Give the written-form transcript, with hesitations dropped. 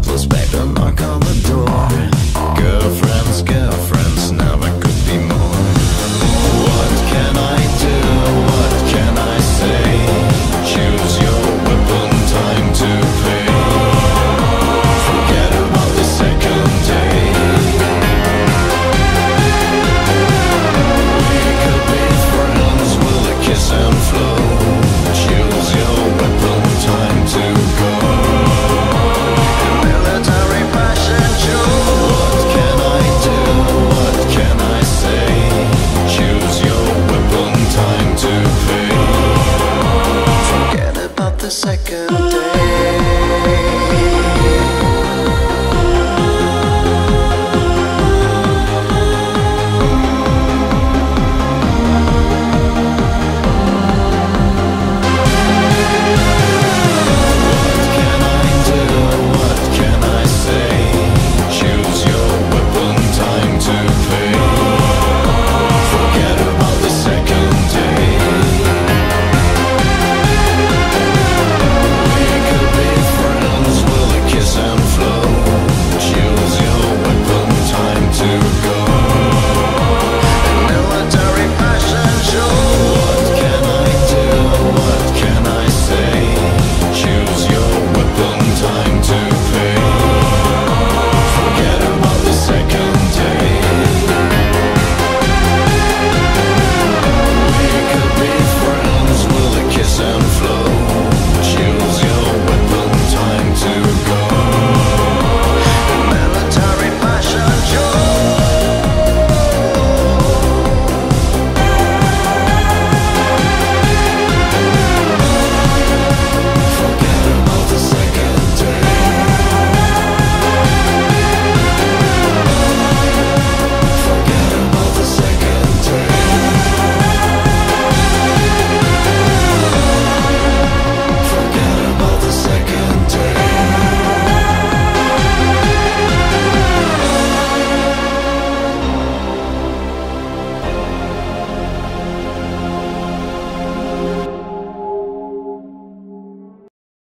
couples back to my common.